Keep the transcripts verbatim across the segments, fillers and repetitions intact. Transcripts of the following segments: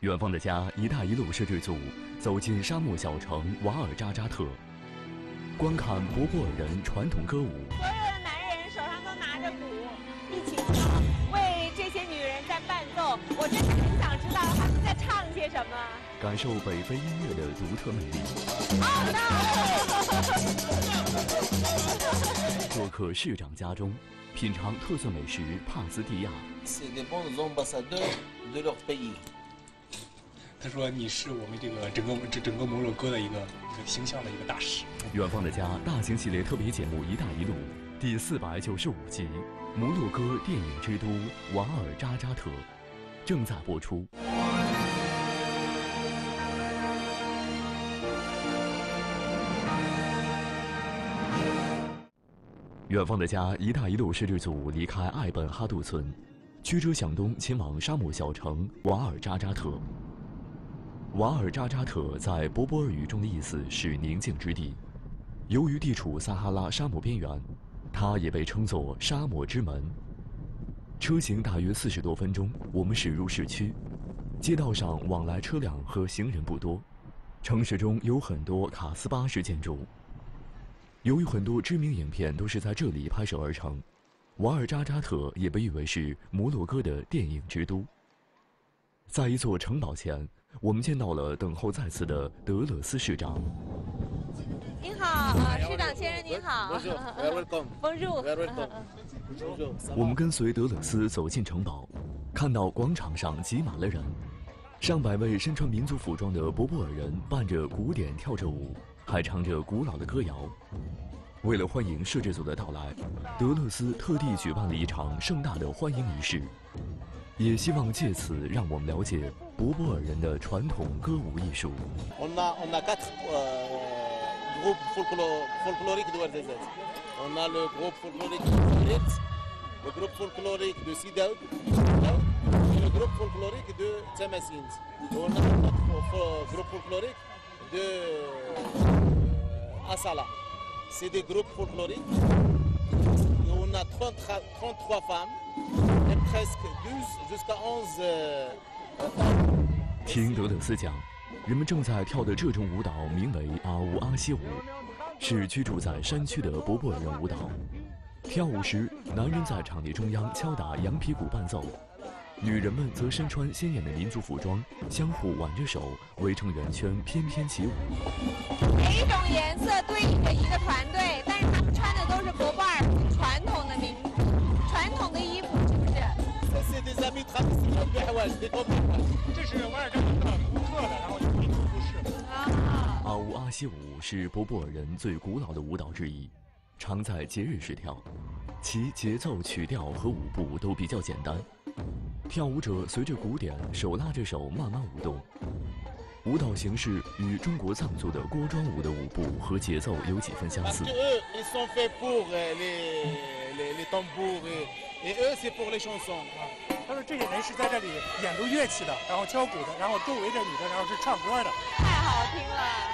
远方的家，一带一路是这组走进沙漠小城瓦尔扎扎特，观看博古尔人传统歌舞。所有的男人手上都拿着鼓，一起唱，为这些女人在伴奏。我真的很想知道他们在唱些什么，感受北非音乐的独特魅力。做客市长家中，品尝特色美食帕斯蒂亚。 他说：“你是我们这个整个这整个摩洛哥的一个一个形象的一个大使。”远方的家大型系列特别节目《一带一路》第四百九十五集《摩洛哥电影之都瓦尔扎扎特》正在播出。远方的家，一带一路摄制组离开艾本哈杜村，驱车向东前往沙漠小城瓦尔扎扎特。 瓦尔扎扎特在柏柏尔语中的意思是宁静之地。由于地处撒哈拉沙漠边缘，它也被称作沙漠之门。车行大约四十多分钟，我们驶入市区。街道上往来车辆和行人不多。城市中有很多卡斯巴式建筑。由于很多知名影片都是在这里拍摄而成，瓦尔扎扎特也被誉为是摩洛哥的电影之都。在一座城堡前。 我们见到了等候在此的德勒斯市长。您好，市长先生您好。我们跟随德勒斯走进城堡，看到广场上挤满了人，上百位身穿民族服装的柏柏尔人伴着鼓点跳着舞，还唱着古老的歌谣。为了欢迎摄制组的到来，德勒斯特地举办了一场盛大的欢迎仪式。 也希望借此让我们了解柏柏尔人的传统歌舞艺术。听德勒斯讲，人们正在跳的这种舞蹈名为阿乌阿西舞，是居住在山区的柏柏尔人舞蹈。跳舞时，男人在场地中央敲打羊皮鼓伴奏，女人们则身穿鲜艳的民族服装，相互挽着手，围成圆圈翩翩起舞。每一种颜色对应着一个团队，但是他们穿的都是柏柏尔传统的民传统的衣服，是不是？ 这是瓦尔扎扎特独特的，然后就是民族服饰。阿乌阿西舞是柏柏尔人最古老的舞蹈之一，常在节日时跳。其节奏、曲调和舞步都比较简单，跳舞者随着鼓点手拉着手慢慢舞动。舞蹈形式与中国藏族的锅庄舞的舞步和节奏有几分相似。 他说这些人是在这里演奏乐器的，然后敲鼓的，然后周围这女的，然后是唱歌的。太好听了，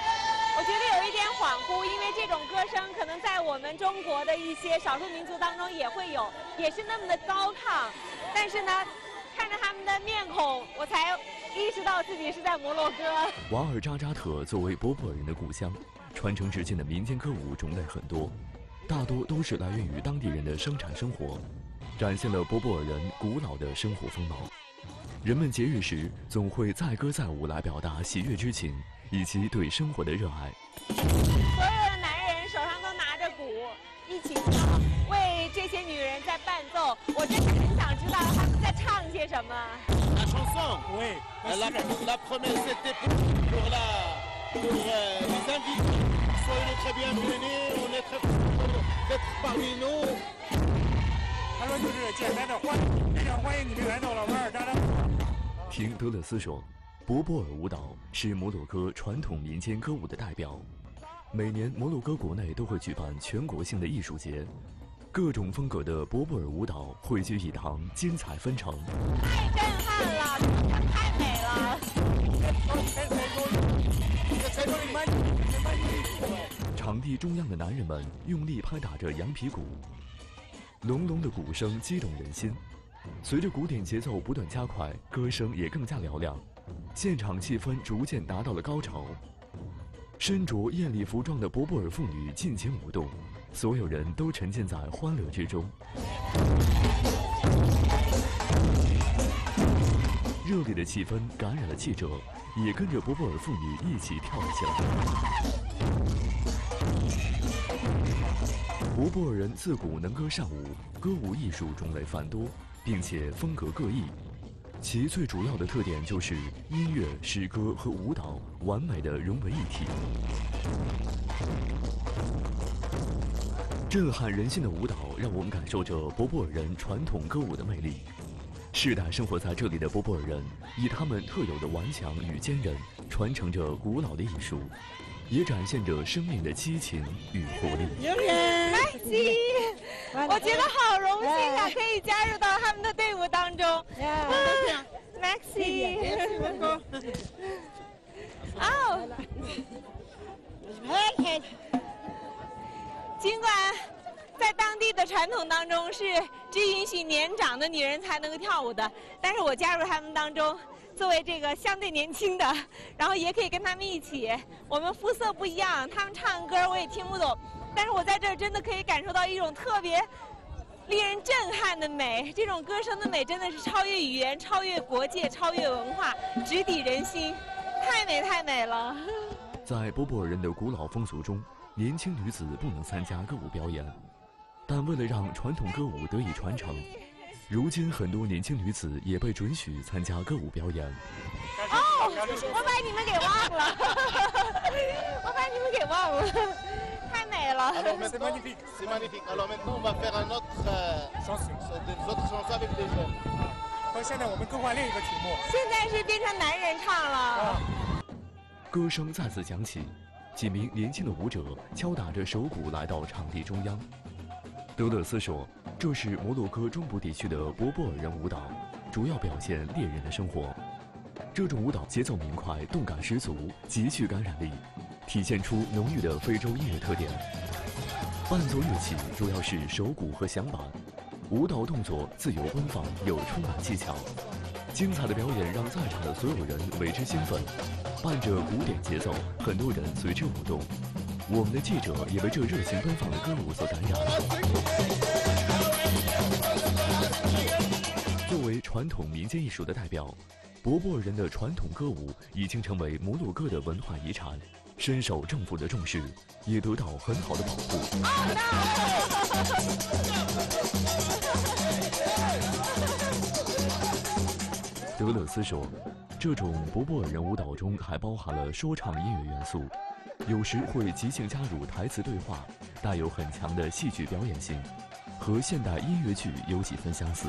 我觉得有一点恍惚，因为这种歌声可能在我们中国的一些少数民族当中也会有，也是那么的高亢。但是呢，看着他们的面孔，我才意识到自己是在摩洛哥。瓦尔扎扎特作为柏柏尔人的故乡，传承至今的民间歌舞种类很多。 大多都是来源于当地人的生产生活，展现了柏柏尔人古老的生活风貌。人们节日时总会载歌载舞来表达喜悦之情以及对生活的热爱。所有的男人手上都拿着鼓，一起唱，为这些女人在伴奏。我真的很想知道他们在唱些什么。La chanson, oui, la la première c'était pour la pour les invités. Soyez très bienvenus, on est très 他说就是简单的欢迎，非常欢迎你们来到了瓦尔扎扎特。听德勒斯说，柏柏尔舞蹈是摩洛哥传统民间歌舞的代表。每年摩洛哥国内都会举办全国性的艺术节，各种风格的柏柏尔舞蹈汇聚一堂，精彩纷呈。太震撼了，太美了！场地中央的男人们用力拍打着羊皮鼓，隆隆的鼓声激动人心。随着鼓点节奏不断加快，歌声也更加嘹亮，现场气氛逐渐达到了高潮。身着艳丽服装的博布尔妇女尽情舞动，所有人都沉浸在欢乐之中。热烈的气氛感染了记者，也跟着博布尔妇女一起跳了起来。博布尔人自古能歌善舞，歌舞艺术种类繁多，并且风格各异。 其最主要的特点就是音乐、诗歌和舞蹈完美的融为一体。震撼人心的舞蹈让我们感受着博布尔人传统歌舞的魅力。世代生活在这里的博布尔人，以他们特有的顽强与坚韧，传承着古老的艺术，也展现着生命的激情与活力。 我觉得好荣幸啊，可以加入到他们的队伍当中。Maxi， 哦，尽管在当地的传统当中是只允许年长的女人才能够跳舞的，但是我加入他们当中，作为这个相对年轻的，然后也可以跟他们一起。我们肤色不一样，他们唱歌我也听不懂。 但是我在这儿真的可以感受到一种特别令人震撼的美，这种歌声的美真的是超越语言、超越国界、超越文化，直抵人心，太美太美了。在博布尔人的古老风俗中，年轻女子不能参加歌舞表演，但为了让传统歌舞得以传承，如今很多年轻女子也被准许参加歌舞表演。哦，我把你们给忘了，我把你们给忘了。 C'est magnifique, c'est magnifique. Alors maintenant, on va faire un autre chanson, une autre chanson avec les jeunes. 现在我们更换另一个题目。现在是变成男人唱了。歌声再次响起，几名年轻的舞者敲打着手鼓来到场地中央。德勒斯说：“这是摩洛哥中部地区的博布尔人舞蹈，主要表现猎人的生活。这种舞蹈节奏明快，动感十足，极具感染力。” 体现出浓郁的非洲音乐特点，伴奏乐器主要是手鼓和响板，舞蹈动作自由奔放又充满技巧。精彩的表演让在场的所有人为之兴奋，伴着古典节奏，很多人随之舞动。我们的记者也被这热情奔放的歌舞所感染。作为传统民间艺术的代表，博布尔人的传统歌舞已经成为摩洛哥的文化遗产。 深受政府的重视，也得到很好的保护。德勒斯说，这种博布尔人舞蹈中还包含了说唱音乐元素，有时会即兴加入台词对话，带有很强的戏剧表演性，和现代音乐剧有几分相似。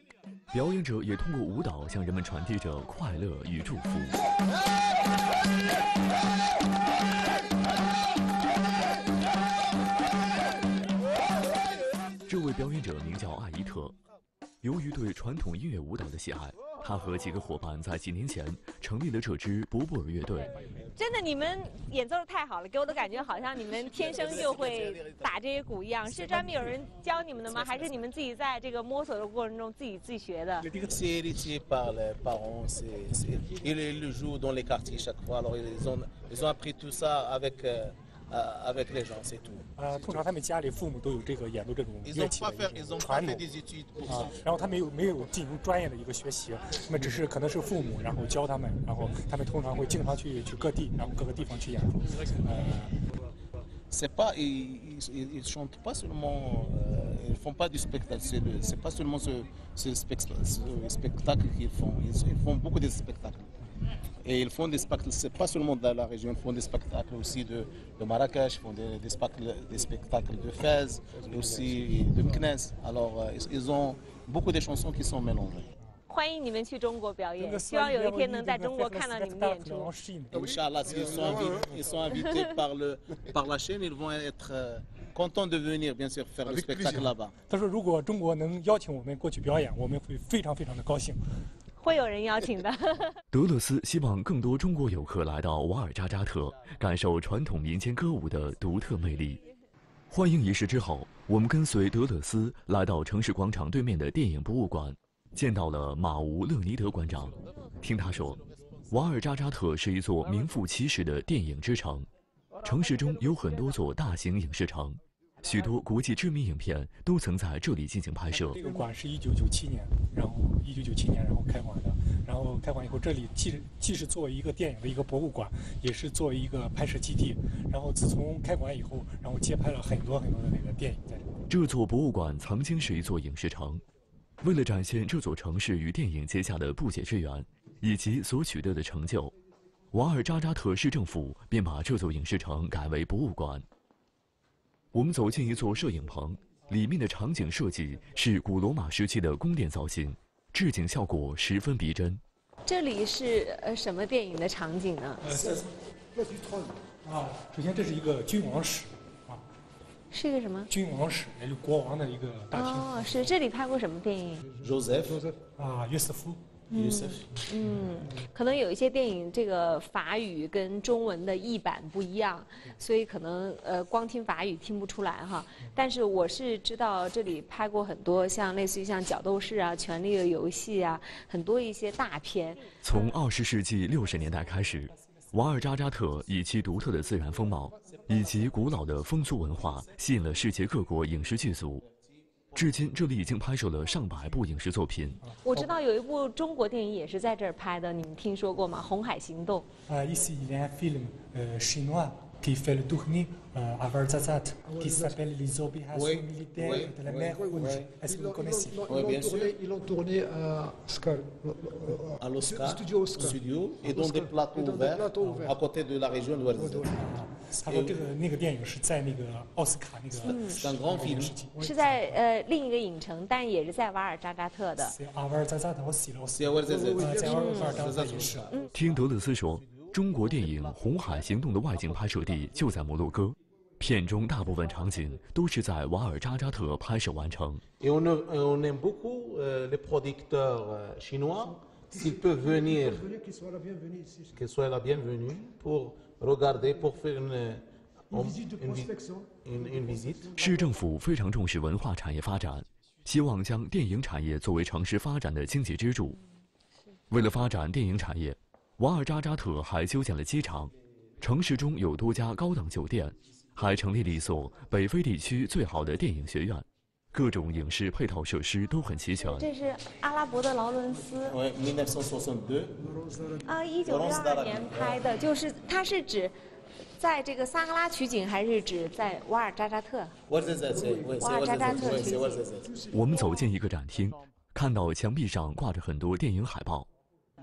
表演者也通过舞蹈向人们传递着快乐与祝福。 这位表演者名叫艾伊特，由于对传统音乐舞蹈的喜爱，他和几个伙伴在几年前成立了这支博布尔乐队。真的，你们演奏的太好了，给我的感觉好像你们天生就会打这些鼓一样。是专门有人教你们的吗？还是你们自己在这个摸索的过程中自己自学的？ 呃，呃，通常他们家里父母都有这个演奏这种乐器的传统啊，然后他没有没有进行专业的一个学习，那么只是可能是父母然后教他们，然后他们通常会经常去去各地，然后各个地方去演出。呃。 Et ils font des spectacles, c'est pas seulement dans la région, ils font des spectacles aussi de, de Marrakech, ils font des, des, spectacles, des spectacles de Fès, aussi de Meknès. Alors ils ont beaucoup de chansons qui sont mélangées. 欢迎你们去中国表演，希望有一天能在中国看到你们的演出。Inch'Allah, s'ils sont, ils sont invités par le par la chaîne, ils vont être contents de venir, bien sûr, faire le spectacle là-bas. 他说，如果中国能邀请我们过去表演，我们会非常非常的高兴。会有人邀请的。德勒斯希望更多中国游客来到瓦尔扎扎特，感受传统民间歌舞的独特魅力。欢迎仪式之后，我们跟随德勒斯来到城市广场对面的电影博物馆。 见到了马吴勒尼德馆长，听他说，瓦尔扎扎特是一座名副其实的电影之城，城市中有很多座大型影视城，许多国际知名影片都曾在这里进行拍摄。这个馆是一九九七年，然后一九九七年然后开馆的，然后开馆以后，这里既既是作为一个电影的一个博物馆，也是作为一个拍摄基地。然后自从开馆以后，然后接拍了很多很多的那个电影在这里。这座博物馆曾经是一座影视城。 为了展现这座城市与电影结下的不解之缘，以及所取得的成就，瓦尔扎扎特市政府便把这座影视城改为博物馆。我们走进一座摄影棚，里面的场景设计是古罗马时期的宫殿造型，置景效果十分逼真。这里是呃什么电影的场景呢？啊，首先这是一个君王室。 是一个什么？君王室，也就国王的一个大厅。哦，是这里拍过什么电影 ？Joseph 啊，约瑟夫，约瑟夫。嗯，可能有一些电影这个法语跟中文的译版不一样，所以可能呃光听法语听不出来哈。但是我是知道这里拍过很多像类似于像《角斗士》啊，《权力的游戏》啊，很多一些大片。从二十世纪六十年代开始。 瓦尔扎扎特以其独特的自然风貌以及古老的风俗文化，吸引了世界各国影视剧组。至今，这里已经拍摄了上百部影视作品。我知道有一部中国电影也是在这儿拍的，你们听说过吗？《红海行动》。啊，一系列 film， 呃 ，chinois qui fait le tourner à瓦尔扎扎特 qui s'appelle les opérations militaires de la mer Rouge. Est-ce que vous connaissez? Oui, bien sûr. Ils l'ont tourné à Oscar. À l'Oscar Studio et dans des plateaux ouverts à côté de la région de瓦尔扎扎特。他说这个那个电影是在那个奥斯卡那个。是在奥斯卡。是在呃另一个影城，但也是在瓦尔扎扎特的。瓦尔扎扎特，我洗了。在瓦尔扎扎特也是。听德勒斯说。 中国电影《红海行动》的外景拍摄地就在摩洛哥，片中大部分场景都是在瓦尔扎扎特拍摄完成。市政府非常重视文化产业发展，希望将电影产业作为城市发展的经济支柱。为了发展电影产业。 瓦尔扎扎特还修建了机场，城市中有多家高档酒店，还成立了一所北非地区最好的电影学院，各种影视配套设施都很齐全。这是阿拉伯的劳伦斯。啊，一九六二年拍的，就是它是指在这个撒哈拉取景，还是指在瓦尔扎扎特？瓦尔扎扎特取景。我们走进一个展厅，看到墙壁上挂着很多电影海报。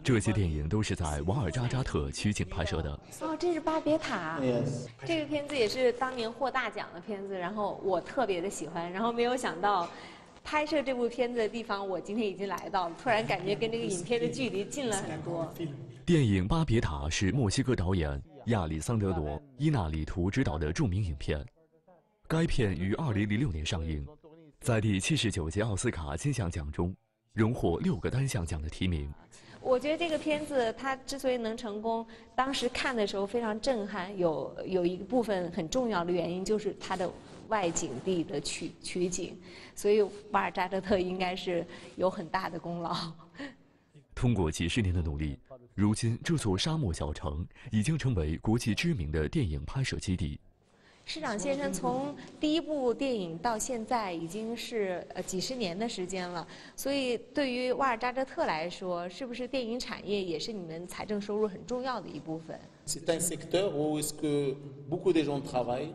这些电影都是在瓦尔扎扎特取景拍摄的。哦，这是巴别塔，这个片子也是当年获大奖的片子，然后我特别的喜欢，然后没有想到，拍摄这部片子的地方我今天已经来到了，突然感觉跟这个影片的距离近了很多。电影《巴别塔》是墨西哥导演亚历桑德罗·伊纳里图执导的著名影片，该片于二零零六年上映，在第七十九届奥斯卡金像奖中荣获六个单项奖的提名。 我觉得这个片子它之所以能成功，当时看的时候非常震撼，有有一部分很重要的原因就是它的外景地的取取景，所以瓦尔扎扎特应该是有很大的功劳。通过几十年的努力，如今这座沙漠小城已经成为国际知名的电影拍摄基地。 市长先生从第一部电影到现在已经是呃几十年的时间了，所以对于瓦尔扎扎特来说，是不是电影产业也是你们财政收入很重要的一部分 ？C'est un secteur où est-ce que beaucoup de gens travaillent.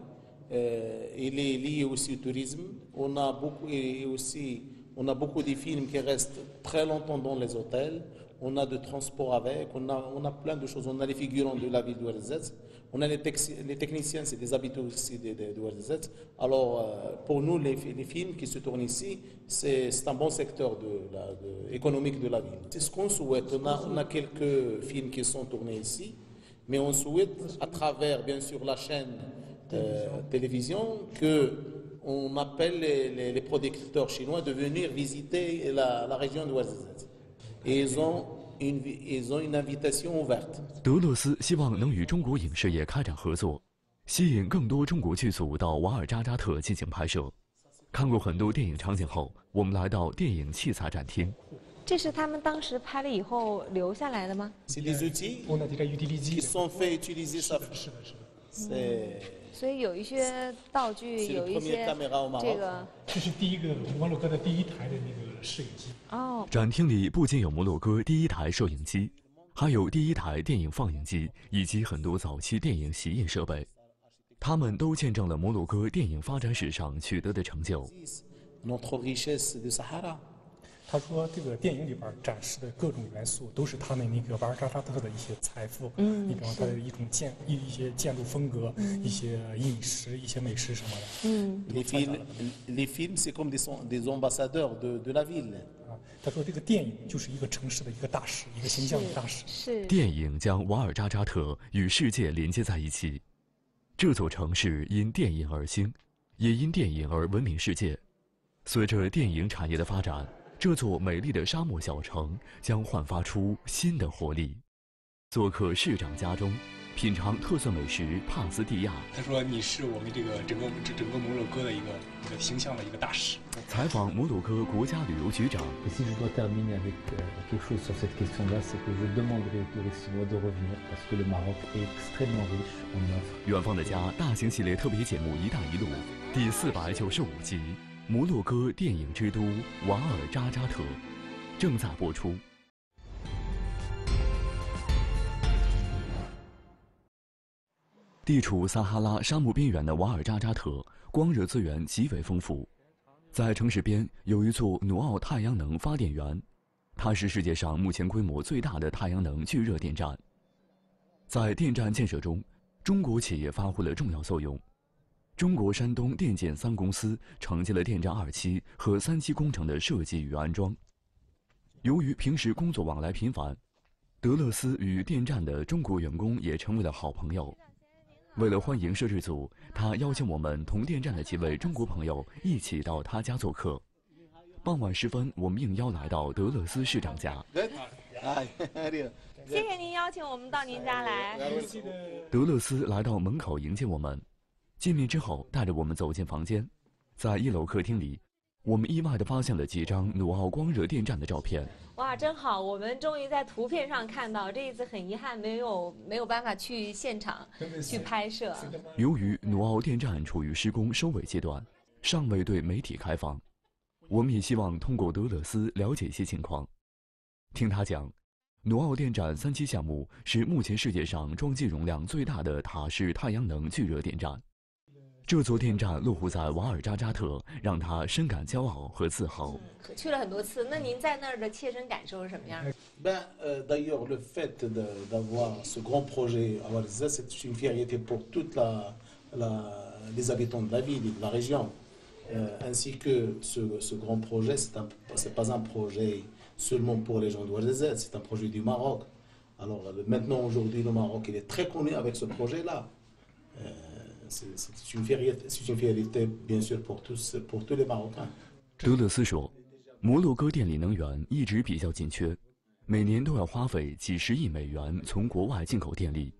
Il est lié aussi au tourisme. On a beaucoup et aussi On a beaucoup de films qui restent très longtemps dans les hôtels, on a de transport avec, on a, on a plein de choses. On a les figurants de la ville de Ouarzazate, on a les, les techniciens, c'est des habitants aussi de, de, de Ouarzazate. Alors, euh, pour nous, les, les films qui se tournent ici, c'est un bon secteur de la, de, économique de la ville. C'est ce qu'on souhaite. On a, on a quelques films qui sont tournés ici, mais on souhaite, à travers, bien sûr, la chaîne euh, télévision, que... on appelle les, les, les producteurs chinois de venir visiter la, la région de Ouarzazate. Et ils ont une, ils ont une invitation ouverte. 德勒斯希望能与中国影视业开展合作，吸引更多中国剧组到瓦尔扎扎特进行拍摄。看过很多电影场景后，我们来到电影器材展厅。这是他们当时拍了以后留下来的吗？ C'est des outils qui sont fait utiliser ça. C'est 所以有一些道具，有一些这个。这是第一个摩洛哥的第一台的那个摄影机。哦。展厅里不仅有摩洛哥第一台摄影机，还有第一台电影放映机以及很多早期电影洗印设备，它们都见证了摩洛哥电影发展史上取得的成就。他说，这个电影里边展示的各种元素都是他们那个瓦尔扎扎特的一些财富。嗯，你比方他的一种建一一些建筑风格、一些饮食、一些美食什么的。嗯 ，les films, les films c'est comme des des ambassadeurs de de la ville。啊，他说这个电影就是一个城市的一个大使，一个形象的大使。是。电影将瓦尔扎扎特与世界连接在一起，这座城市因电影而兴，也因电影而闻名世界。随着电影产业的发展。 这座美丽的沙漠小城将焕发出新的活力。做客市长家中，品尝特色美食帕斯蒂亚。他说：“你是我们这个整个整整个摩洛哥的一个一个形象的一个大使。”采访摩洛哥国家旅游局长。远方的家大型系列特别节目《一带一路》第四百九十五集。 摩洛哥电影之都瓦尔扎扎特正在播出。地处撒哈拉沙漠边缘的瓦尔扎扎特，光热资源极为丰富。在城市边有一座努奥太阳能发电源，它是世界上目前规模最大的太阳能聚热电站。在电站建设中，中国企业发挥了重要作用。 中国山东电建三公司承接了电站二期和三期工程的设计与安装。由于平时工作往来频繁，德勒斯与电站的中国员工也成为了好朋友。为了欢迎摄制组，他邀请我们同电站的几位中国朋友一起到他家做客。傍晚时分，我们应邀来到德勒斯市长家。 谢谢您邀请我们到您家来。德勒斯来到门口迎接我们。 见面之后，带着我们走进房间，在一楼客厅里，我们意外地发现了几张努奥光热电站的照片。哇，真好！我们终于在图片上看到，这一次很遗憾没有没有办法去现场去拍摄。由于努奥电站处于施工收尾阶段，尚未对媒体开放，我们也希望通过德勒斯了解一些情况。听他讲，努奥电站三期项目是目前世界上装机容量最大的塔式太阳能聚热电站。 这座电站落户在瓦尔扎扎特，让他深感骄傲和自豪。去了很多次，那您在那儿的切身感受是什么样的？ Ben, d'ailleurs, le fait d'avoir ce grand projet à Ouarzazate, c'est une fierté pour toutes les habitants de la ville et de la région, ainsi que ce grand projet. C'est pas un projet seulement pour les gens de Ouarzazate, c'est un projet du Maroc. Alors maintenant, aujourd'hui, le Maroc, il est très connu avec ce projet-là. C'est une fierté, bien sûr, pour tous, pour tous les Marocains. 德勒斯说，摩洛哥电力能源一直比较紧缺，每年都要花费几十亿美元从国外进口电力。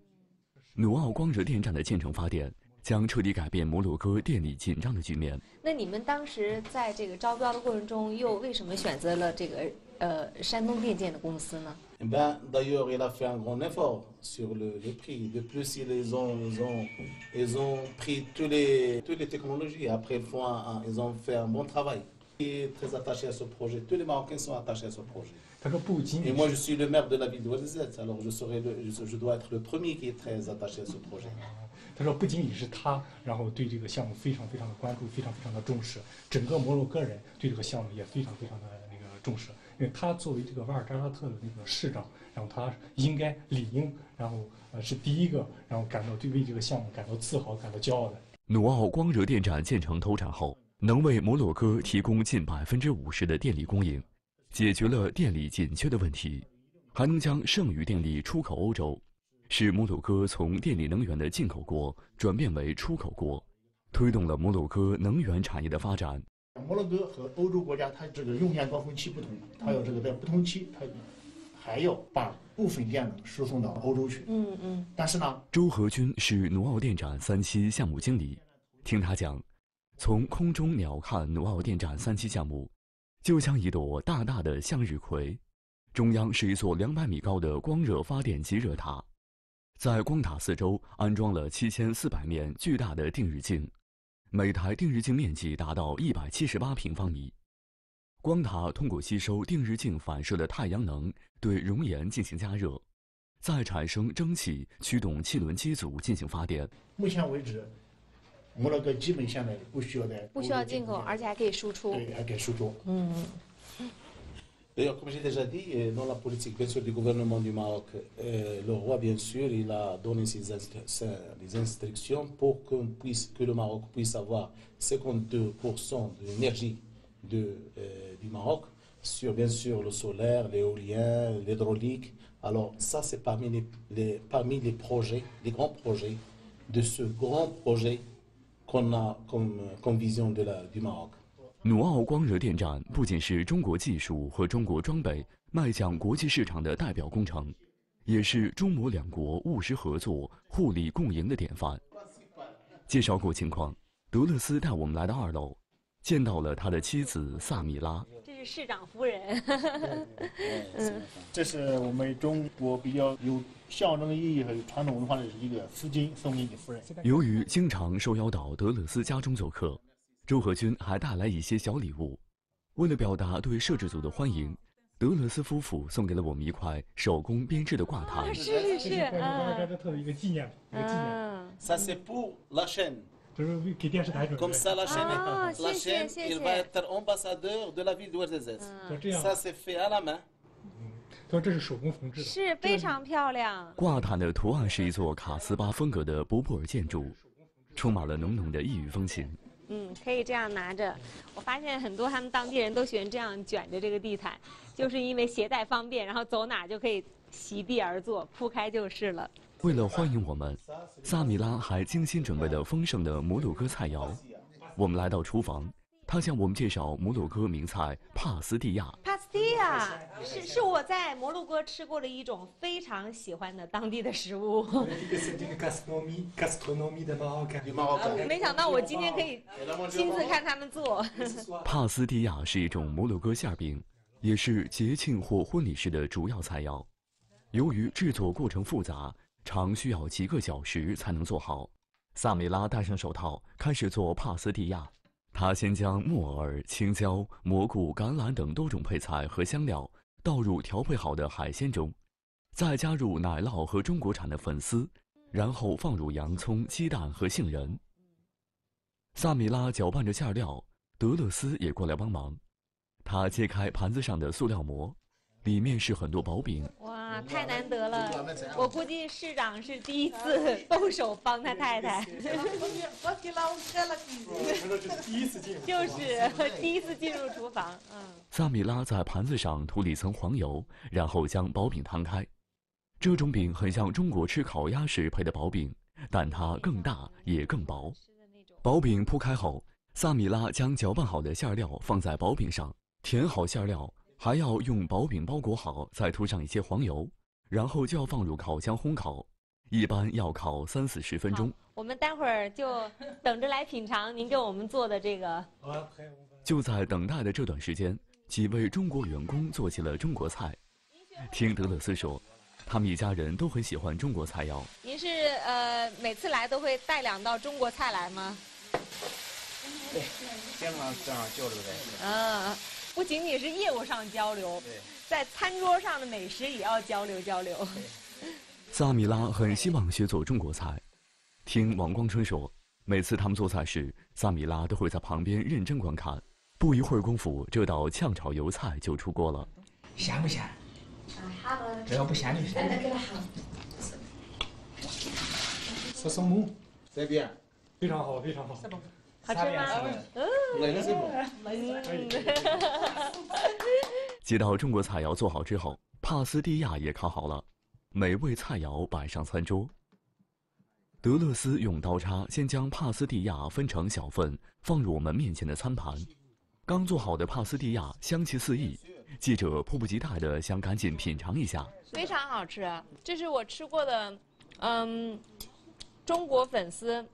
努奥光热电站的建成发电将彻底改变摩洛哥电力紧张的局面。那你们当时在这个招标的过程中，又为什么选择了这个呃山东电建的公司呢 Ben, d'ailleurs, il a fait un grand effort sur le, le prix. De plus, ils ont, ils ont, ils ont pris tous les, toutes les technologies. Après, ils, font un, un, ils ont fait un bon travail. est très attaché à ce projet. Tous les Marocains sont attachés à ce projet. Et moi, je suis le maire de la ville de Ouarzazate, alors je, serai le, je, je dois être le premier qui est très attaché à ce projet.努奥光热电站建成投产后，能为摩洛哥提供近百分之五十的电力供应，解决了电力紧缺的问题，还能将剩余电力出口欧洲，使摩洛哥从电力能源的进口国转变为出口国，推动了摩洛哥能源产业的发展。 摩洛哥和欧洲国家，它这个用电高峰期不同，它有这个在不同期，它还要把部分电能输送到欧洲去。嗯嗯。但是呢，周和军是努奥电站三期项目经理，听他讲，从空中鸟瞰努奥电站三期项目，就像一朵大大的向日葵，中央是一座两百米高的光热发电及热塔，在光塔四周安装了七千四百面巨大的定日镜。 每台定日镜面积达到一百七十八平方米。光塔通过吸收定日镜反射的太阳能，对熔岩进行加热，再产生蒸汽，驱动汽轮机组进行发电。目前为止，摩洛哥基本现在不需要在不需要进口，而且还可以输出。对，还可以输出。嗯。D'ailleurs, comme j'ai déjà dit, dans la politique bien sûr du gouvernement du Maroc, le roi bien sûr, il a donné ses instructions pour qu'on puisse, que le Maroc puisse avoir cinquante-deux pour cent de l'énergie du Maroc sur bien sûr le solaire, l'éolien, l'hydraulique. Alors ça c'est parmi les, les parmi les projets, les grands projets de ce grand projet qu'on a comme, comme vision de la, du Maroc. 努奥光热电站不仅是中国技术和中国装备迈向国际市场的代表工程，也是中摩两国务实合作、互利共赢的典范。介绍过情况，德勒斯带我们来到二楼，见到了他的妻子萨米拉。这是市长夫人。嗯，这是我们中国比较有象征意义和有传统文化的一个丝巾送给你夫人。由于经常受邀到德勒斯家中做客。 周和军还带来一些小礼物，为了表达对摄制组的欢迎，德勒斯夫妇送给了我们一块手工编织的挂毯。啊、是是是，瓦尔扎扎特的一个纪念，一个纪念。Ça c'est pour la chaîne， 就是给电视台准备。Comme ça la chaîne, la chaîne, il va être ambassadeur de la ville d'Ouarzazate. Ça c'est fait à la main. 说这是手工缝制的，是非常漂亮。挂毯的图案是一座卡斯巴风格的博布尔建筑，充满了浓浓的异域风情。 嗯，可以这样拿着。我发现很多他们当地人都喜欢这样卷着这个地毯，就是因为携带方便，然后走哪就可以席地而坐，铺开就是了。为了欢迎我们，萨米拉还精心准备了丰盛的摩洛哥菜肴。我们来到厨房，她向我们介绍摩洛哥名菜帕斯蒂亚。帕斯蒂亚是是我在摩洛哥吃过的一种非常喜欢的当地的食物。 没想到我今天可以亲自看他们做。帕斯蒂亚是一种摩洛哥馅饼，也是节庆或婚礼时的主要菜肴。由于制作过程复杂，常需要几个小时才能做好。萨米拉戴上手套，开始做帕斯蒂亚。她先将木耳、青椒、蘑菇、橄榄等多种配菜和香料倒入调配好的海鲜中，再加入奶酪和中国产的粉丝。 然后放入洋葱、鸡蛋和杏仁。萨米拉搅拌着馅料，德勒斯也过来帮忙。他揭开盘子上的塑料膜，里面是很多薄饼。哇，太难得了！我估计市长是第一次动手帮他太太。就是第一次进入厨房。嗯。萨米拉在盘子上涂了一层黄油，然后将薄饼摊开。 这种饼很像中国吃烤鸭时配的薄饼，但它更大也更薄。薄饼铺开后，萨米拉将搅拌好的馅料放在薄饼上，填好馅料，还要用薄饼包裹好，再涂上一些黄油，然后就要放入烤箱烘烤，一般要烤三四十分钟。我们待会儿就等着来品尝您给我们做的这个。就在等待的这段时间，几位中国员工做起了中国菜。听德勒斯说。 他们一家人都很喜欢中国菜肴。您是呃每次来都会带两道中国菜来吗？对，经常这样交流在。啊，不仅仅是业务上交流，在餐桌上的美食也要交流交流。萨米拉很希望学做中国菜，听王光春说，每次他们做菜时，萨米拉都会在旁边认真观看。不一会儿功夫，这道炝炒油菜就出锅了。咸不咸？只要不咸就行。这什么？这边非常好，非常好。好吃吗？嗯。几道中国菜肴做好之后，帕斯蒂亚也烤好了，美味菜肴摆上餐桌。德勒斯用刀叉先将帕斯蒂亚分成小份，放入我们面前的餐盘。刚做好的帕斯蒂亚香气四溢，记者迫不及待地想赶紧品尝一下。非常好吃，这是我吃过的，嗯，中国粉丝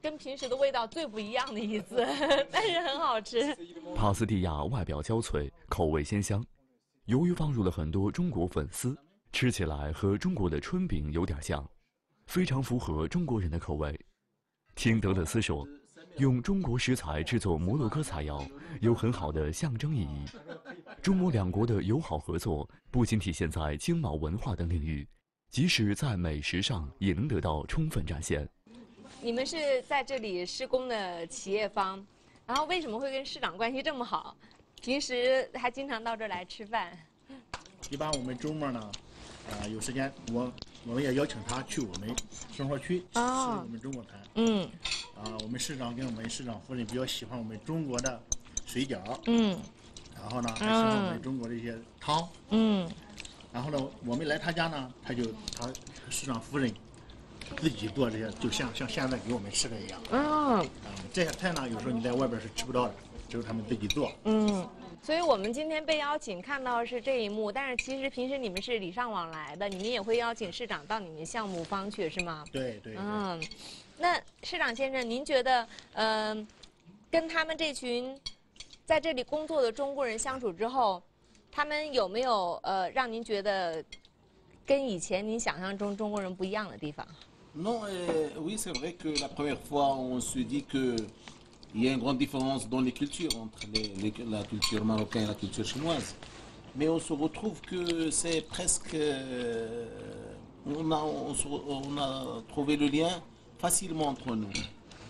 跟平时的味道最不一样的一次，但是很好吃。帕斯蒂亚外表焦脆，口味鲜香，由于放入了很多中国粉丝，吃起来和中国的春饼有点像，非常符合中国人的口味。听德勒斯说，用中国食材制作摩洛哥菜肴，有很好的象征意义。中摩两国的友好合作不仅体现在经贸、文化等领域，即使在美食上也能得到充分展现。你们是在这里施工的企业方，然后为什么会跟市长关系这么好？平时还经常到这儿来吃饭。一般我们周末呢，呃，有时间我我们也邀请他去我们生活区吃我们中国餐。嗯。啊，我们市长跟我们市长夫人比较喜欢我们中国的水饺，嗯，然后呢还喜欢我们中国的一些汤，嗯，然后呢我们来他家呢，他就他市长夫人自己做这些，就像像现在给我们吃的一样，嗯，啊，这些菜呢有时候你在外边是吃不到的，只有他们自己做，嗯，所以我们今天被邀请看到是这一幕，但是其实平时你们是礼尚往来的，你们也会邀请市长到你们项目方去是吗？对对，嗯。那市长先生，您觉得，嗯、呃，跟他们这群在这里工作的中国人相处之后，他们有没有呃让您觉得跟以前您想象中中国人不一样的地方 ？Non, oui, c'est vrai que la première fois on se dit que il y a une grande différence dans les cultures entre la culture marocaine et la culture chinoise, mais on se retrouve que c'est presque on a on a trouvé le lien。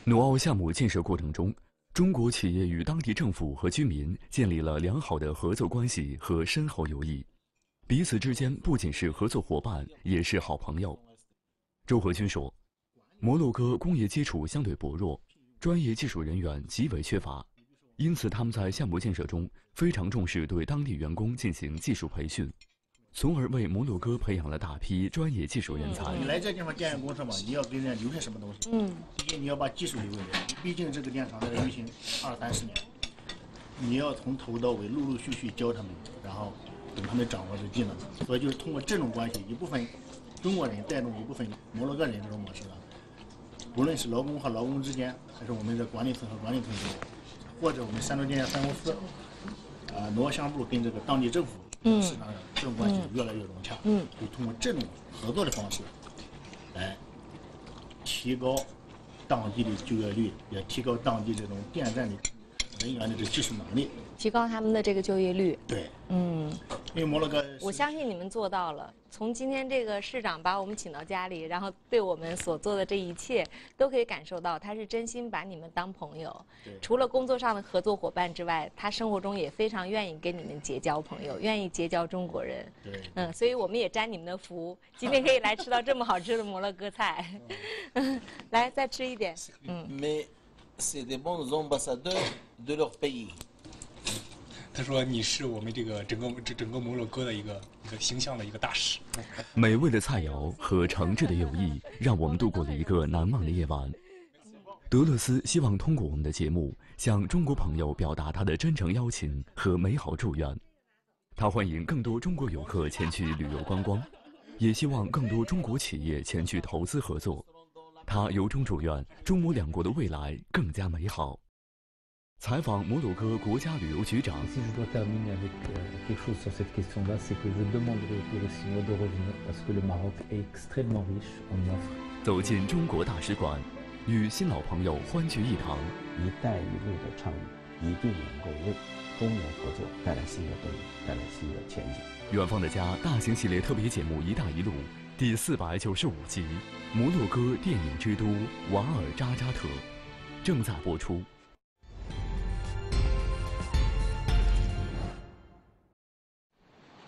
努奥项目建设过程中，中国企业与当地政府和居民建立了良好的合作关系和深厚友谊，彼此之间不仅是合作伙伴，也是好朋友。周和军说，摩洛哥工业基础相对薄弱，专业技术人员极为缺乏，因此他们在项目建设中非常重视对当地员工进行技术培训。从而为摩洛哥培养了大批专业技术人才。你来这地方建设公司嘛，你要给人家留下什么东西？嗯，第一你要把技术留给人，毕竟这个电厂在运行二三十年，你要从头到尾陆陆续续教他们，然后等他们掌握这技能。所以就是通过这种关系，一部分中国人带动一部分摩洛哥人这种模式了，无论是劳工和劳工之间，还是我们的管理层和管理层之间，或者我们山东建业分公司，啊，努奥项目跟这个当地政府。嗯，市场上这种关系越来越融洽，嗯，就通过这种合作的方式，来提高当地的就业率，也提高当地这种电站的人员的这技术能力，提高他们的这个就业率。对，嗯，因为摩洛哥，我相信你们做到了。从今天这个市长把我们请到家里，然后对我们所做的这一切，都可以感受到他是真心把你们当朋友。除了工作上的合作伙伴之外，他生活中也非常愿意跟你们结交朋友，愿意结交中国人。对，嗯，所以我们也沾你们的福，今天可以来吃到这么好吃的摩洛哥菜。来，再吃一点。嗯。C'est des bons ambassadeurs de leur pays。他说：“你是我们这个整个整整个摩洛哥的一个一个形象的一个大使。”美味的菜肴和诚挚的友谊，让我们度过了一个难忘的夜晚。德勒斯希望通过我们的节目，向中国朋友表达他的真诚邀请和美好祝愿。他欢迎更多中国游客前去旅游观光，也希望更多中国企业前去投资合作。他由衷祝愿中摩两国的未来更加美好。采访摩洛哥国家旅游局长。走进中国大使馆，与新老朋友欢聚一堂。一带一路的倡议一定能够为中俄合作带来新的动力，带来新的前景。远方的家大型系列特别节目《一带一路》第四百九十五集《摩洛哥电影之都瓦尔扎扎特》正在播出。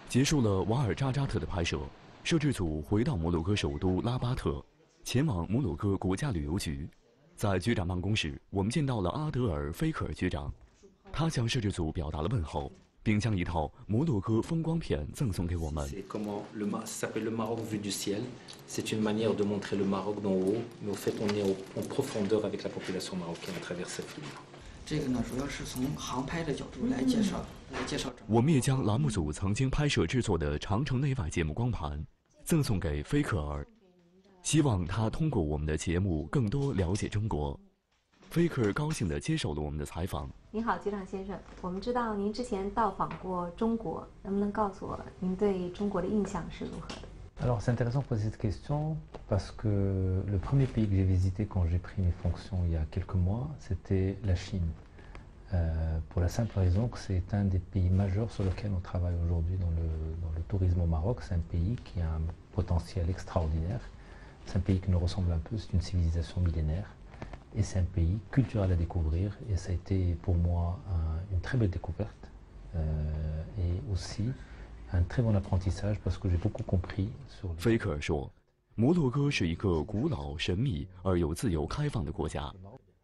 结束了瓦尔扎扎特的拍摄，摄制组回到摩洛哥首都拉巴特。 前往摩洛哥国家旅游局，在局长办公室，我们见到了阿德尔·菲克尔局长，他向摄制组表达了问候，并将一套摩洛哥风光片赠送给我们。这个呢，主要是从航拍的角度来介绍，来介绍。我们也将栏目组曾经拍摄制作的长城内外节目光盘赠送给菲克尔。 希望他通过我们的节目更多了解中国。菲克尔高兴地接受了我们的采访。您好，局长先生，我们知道您之前到访过中国，能不能告诉我您对中国的印象是如何的？ Alors c'est intéressant de poser cette question parce que le premier pays que j'ai visité quand j'ai pris mes fonctions il y a quelques mois, c'était la Chine. Pour la simple raison que c'est un des pays majeurs sur lequel on travaille aujourd'hui dans le dans le tourisme au Maroc. C'est un pays qui a un potentiel extraordinaire. C'est un pays qui nous ressemble un peu, c'est une civilisation millénaire et c'est un pays culturel à découvrir et ça a été pour moi un, une très belle découverte euh, et aussi un très bon apprentissage parce que j'ai beaucoup compris sur le... 菲克尔说，摩洛哥是一个古老、神秘而又自由开放的国家，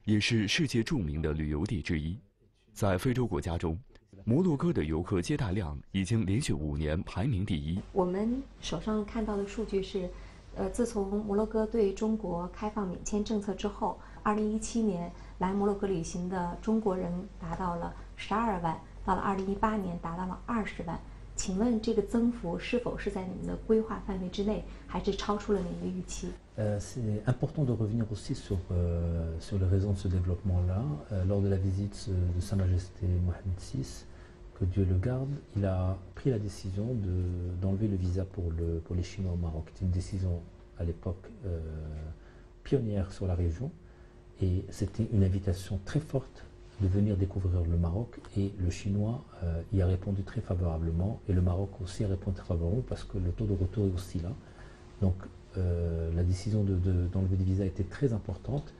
也是世界著名的旅游地之一。在非洲国家中，摩洛哥的游客接待量已经连续五年排名第一。我们手上看到的数据是。 呃，自从摩洛哥对中国开放免签政策之后，二零一七年来摩洛哥旅行的中国人达到了十二万，到了二零一八年达到了二十万。请问这个增幅是否是在你们的规划范围之内，还是超出了你们的预期？ C'est important de revenir aussi sur sur les raisons de ce développement-là. Lors de la visite de Sa Majesté Mohamed six, que Dieu le garde, il a pris la décision de, d'enlever le visa pour, le, pour les Chinois au Maroc. C'était une décision à l'époque euh, pionnière sur la région et c'était une invitation très forte de venir découvrir le Maroc et le Chinois euh, y a répondu très favorablement et le Maroc aussi a répondu très favorablement parce que le taux de retour est aussi là. Donc euh, la décision de, de, d'enlever le visa était très importante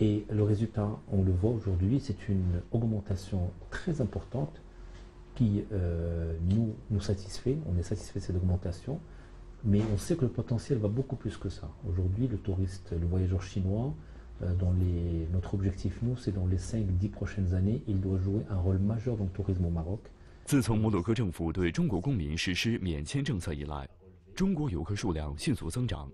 et le résultat, on le voit aujourd'hui, c'est une augmentation très importante qui euh, nous, nous satisfait, on est satisfait de cette augmentation, mais on sait que le potentiel va beaucoup plus que ça. Aujourd'hui, le touriste, le voyageur chinois, euh, dans les, notre objectif, nous, c'est dans les cinq dix prochaines années, il doit jouer un rôle majeur dans le tourisme au Maroc. 自从摩洛哥政府对中国公民实施免签政策以来，中国游客数量迅速增长，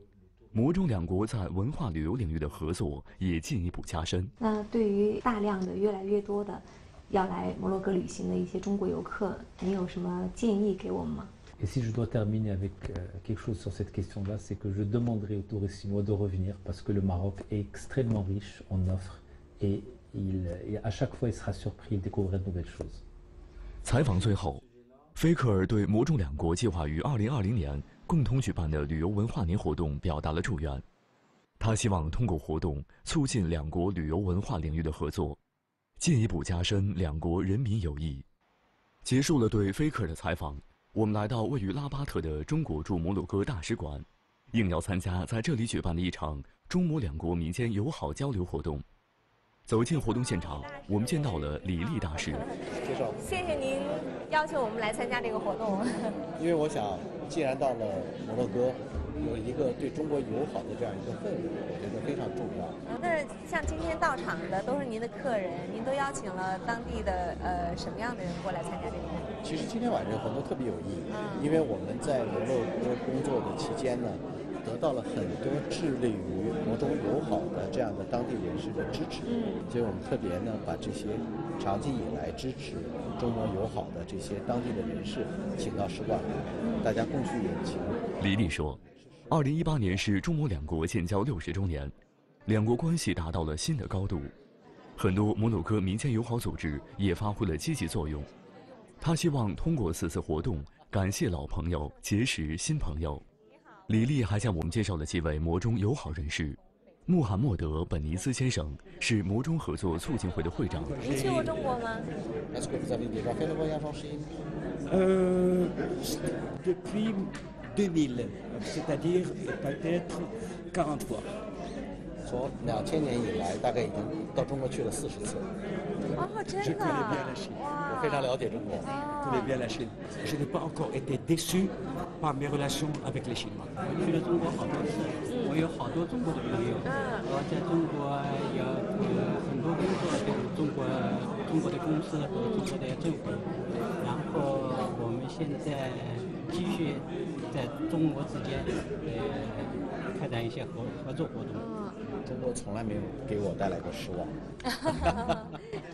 摩中两国在文化旅游领域的合作也进一步加深。那对于大量的、越来越多的 Et si je dois terminer avec quelque chose sur cette question-là, c'est que je demanderai aux touristes chinois de revenir parce que le Maroc est extrêmement riche en offres et, il, et à chaque fois il sera surpris, il découvrira de nouvelles choses. 采访最后，菲克尔对摩中两国计划于二零二零年共同举办的旅游文化年活动表达了祝愿。他希望通过活动促进两国旅游文化领域的合作。 进一步加深两国人民友谊。结束了对菲克尔的采访，我们来到位于拉巴特的中国驻摩洛哥大使馆，应邀参加在这里举办的一场中摩两国民间友好交流活动。走进活动现场，我们见到了李立大使。介绍。谢谢您邀请我们来参加这个活动。因为我想，既然到了摩洛哥。 有一个对中国友好的这样一个氛围，我觉得非常重要。那像今天到场的都是您的客人，您都邀请了当地的呃什么样的人过来参加这个活动？其实今天晚上这个活动特别有意义，嗯、因为我们在摩洛哥工作的期间呢，得到了很多致力于摩中友好的这样的当地人士的支持，嗯、所以我们特别呢把这些长期以来支持中摩友好的这些当地的人士请到使馆来，嗯、大家共叙友情。李立说。 二零一八年是中摩两国建交六十周年，两国关系达到了新的高度，很多摩洛哥民间友好组织也发挥了积极作用。他希望通过此次活动感谢老朋友，结识新朋友。李立还向我们介绍了几位摩中友好人士，穆罕默德·本尼斯先生是摩中合作促进会的会长。您去过中国吗？呃 ，depuis deux mille, c'est-à-dire peut-être quarante fois. 从两千年以来，大概已经到中国去了四十次。哦，真的？我非常了解中国。Je n'ai pas encore été déçu par mes relations avec les Chinois. 我去了中国好多次，我有好多中国的朋友。我在中国有很多工作，就是中国中国的公司和中国的政府。然后我们现在继续在中国之间呃开展一些合合作活动。 中国从来没有给我带来过失望。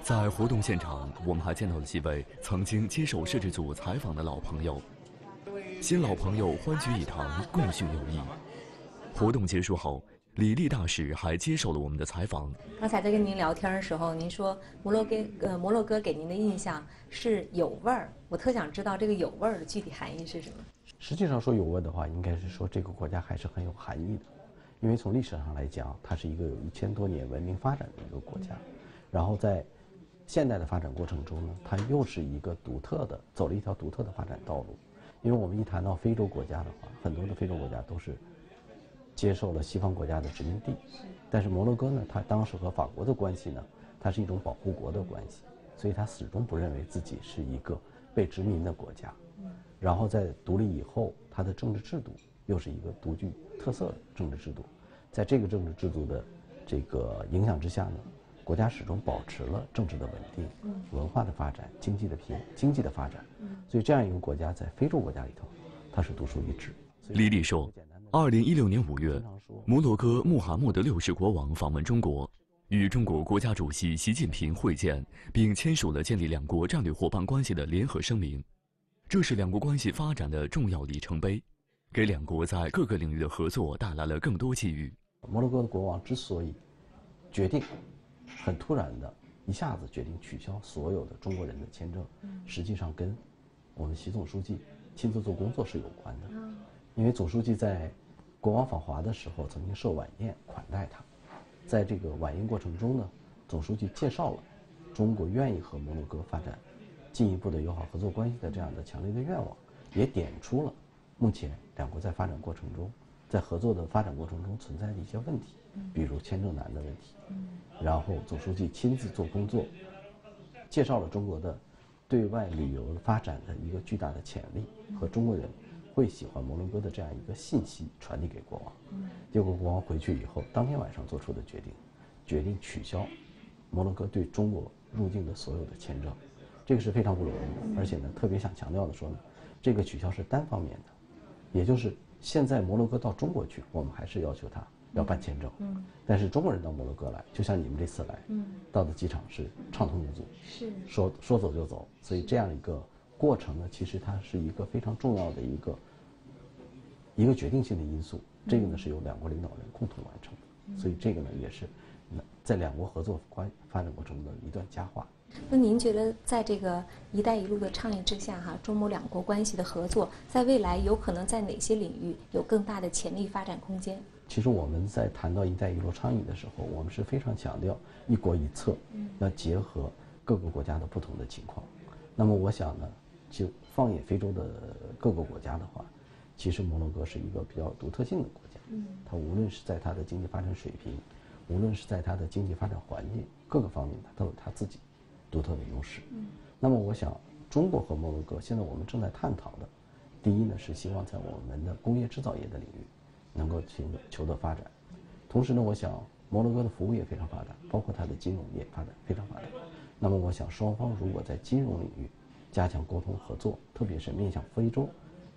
在活动现场，我们还见到了几位曾经接受摄制组采访的老朋友，新老朋友欢聚一堂，共叙友谊。活动结束后，李立大使还接受了我们的采访。刚才在跟您聊天的时候，您说摩洛哥呃摩洛哥给您的印象是有味儿，我特想知道这个有味儿的具体含义是什么。实际上说有味的话，应该是说这个国家还是很有含义的。 因为从历史上来讲，它是一个有一千多年文明发展的一个国家，然后在现代的发展过程中呢，它又是一个独特的，走了一条独特的发展道路。因为我们一谈到非洲国家的话，很多的非洲国家都是接受了西方国家的殖民地，但是摩洛哥呢，它当时和法国的关系呢，它是一种保护国的关系，所以它始终不认为自己是一个被殖民的国家。然后在独立以后，它的政治制度又是一个独具特色的政治制度。 在这个政治制度的这个影响之下呢，国家始终保持了政治的稳定、文化的发展、经济的平经济的发展，所以这样一个国家在非洲国家里头，它是独树一帜。李立说，二零一六年五月，摩洛哥穆罕默德六世国王访问中国，与中国国家主席习近平会见，并签署了建立两国战略伙伴关系的联合声明，这是两国关系发展的重要里程碑，给两国在各个领域的合作带来了更多机遇。 摩洛哥的国王之所以决定很突然的一下子决定取消所有的中国人的签证，实际上跟我们习总书记亲自做工作是有关的。因为总书记在国王访华的时候曾经设晚宴款待他，在这个晚宴过程中呢，总书记介绍了中国愿意和摩洛哥发展进一步的友好合作关系的这样的强烈的愿望，也点出了目前两国在发展过程中。 在合作的发展过程中存在的一些问题，比如签证难的问题。然后总书记亲自做工作，介绍了中国的对外旅游发展的一个巨大的潜力和中国人会喜欢摩洛哥的这样一个信息传递给国王。结果国王回去以后，当天晚上做出的决定，决定取消摩洛哥对中国入境的所有的签证，这个是非常不容易的。而且呢，特别想强调的说呢，这个取消是单方面的，也就是。 现在摩洛哥到中国去，我们还是要求他要办签证。嗯，但是中国人到摩洛哥来，就像你们这次来，嗯，到的机场是畅通无阻，是说说走就走。所以这样一个过程呢，其实它是一个非常重要的一个一个决定性的因素。这个呢是由两国领导人共同完成的，所以这个呢也是在两国合作关发展过程中的一段佳话。 那您觉得，在这个“一带一路”的倡议之下，哈，中摩两国关系的合作，在未来有可能在哪些领域有更大的潜力发展空间？其实我们在谈到“一带一路”倡议的时候，我们是非常强调“一国一策”，要结合各个国家的不同的情况。那么，我想呢，就放眼非洲的各个国家的话，其实摩洛哥是一个比较独特性的国家。嗯，它无论是在它的经济发展水平，无论是在它的经济发展环境各个方面，它都有它自己。 独特的优势。嗯，那么我想，中国和摩洛哥现在我们正在探讨的，第一呢是希望在我们的工业制造业的领域能够求求得发展，同时呢，我想摩洛哥的服务业非常发达，包括它的金融业发展非常发达。那么我想，双方如果在金融领域加强沟通合作，特别是面向非洲，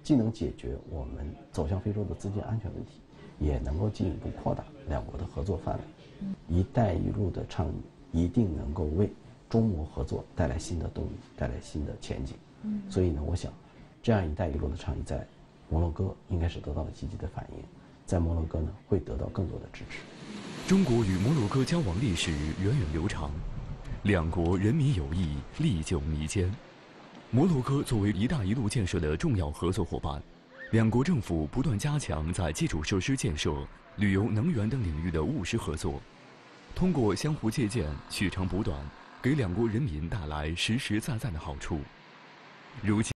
既能解决我们走向非洲的资金安全问题，也能够进一步扩大两国的合作范围。“一带一路”的倡议一定能够为 中摩合作带来新的动力，带来新的前景。嗯，所以呢，我想，这样“一带一路”的倡议在摩洛哥应该是得到了积极的反应，在摩洛哥呢会得到更多的支持。中国与摩洛哥交往历史源远流长，两国人民友谊历久弥坚。摩洛哥作为“一带一路”建设的重要合作伙伴，两国政府不断加强在基础设施建设、旅游、能源等领域的务实合作，通过相互借鉴、取长补短，给两国人民带来实实在在的好处。如今。